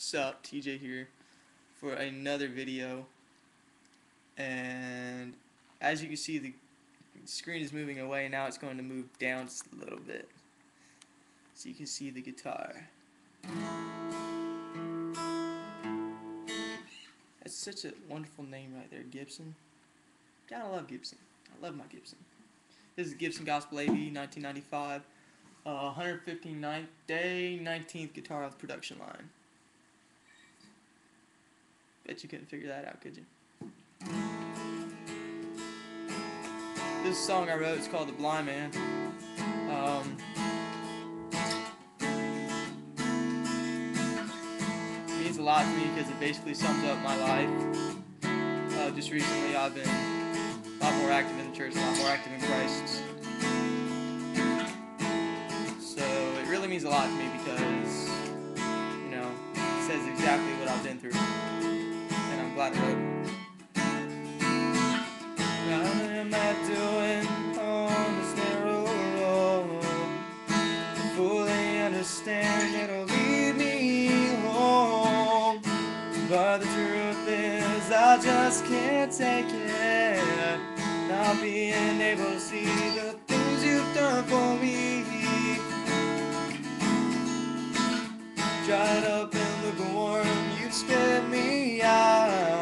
Sup, TJ here for another video, and as you can see the screen is moving away. Now it's going to move down just a little bit so you can see the guitar. That's such a wonderful name right there, Gibson. Gotta love Gibson. I love my Gibson. This is Gibson Gospel AB 1995, 159th day, 19th guitar of the production line. Bet you couldn't figure that out, could you? This song I wrote is called The Blind Man. It means a lot to me because it basically sums up my life. Just recently I've been a lot more active in the church, a lot more active in Christ. So it really means a lot to me because, you know, it says exactly what I've been through. And I'm glad I wrote it. What am I doing on this narrow road? I fully understand it'll lead me home, but the truth is I just can't take it. Not being able to see the things you've done for me. Dried up and lukewarm, you've spit me out.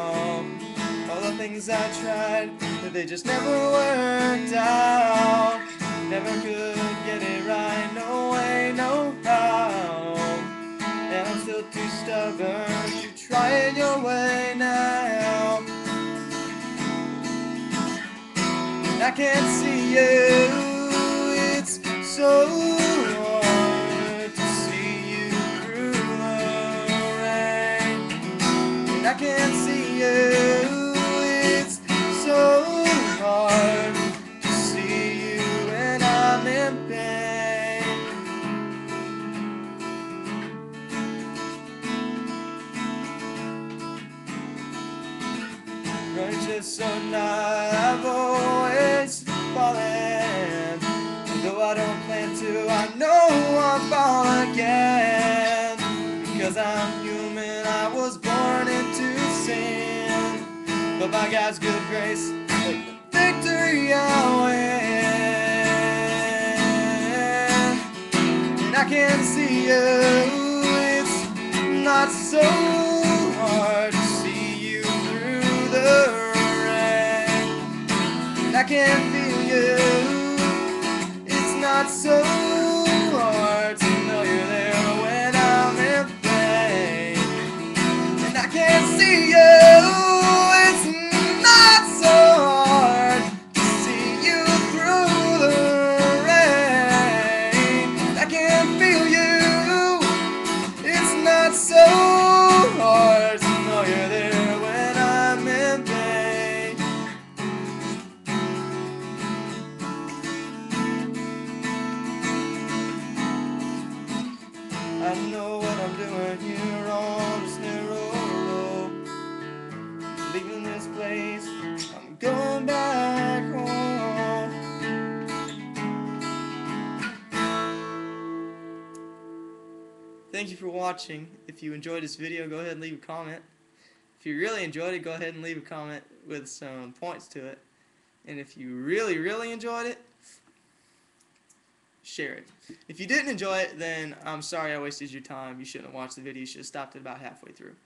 All the things I tried, they just never worked out. Never could get it right, no way, no how. And I'm still too stubborn to try it your way now. And I can't see you, it's so hard to see you through the rain. And I can't see you, it's so hard to see you when I'm in pain. Righteous so not, I've always fallen. Though I don't plan to, I know I'll fall again. Because I'm human, I was born into sin. But by God's good grace, victory I win. And I can't see you, it's not so hard to see you through the rain. And I can't feel you, it's not so hard to know you're there when I'm in pain. And I can't see you, so hard to know you're there when I'm in pain. I know what I'm doing here on this narrow road. Leaving this place, I'm going back home. Thank you for watching. If you enjoyed this video, go ahead and leave a comment. If you really enjoyed it, go ahead and leave a comment with some points to it. And if you really, really enjoyed it, share it. If you didn't enjoy it, then I'm sorry I wasted your time. You shouldn't have watched the video. You should have stopped it about halfway through.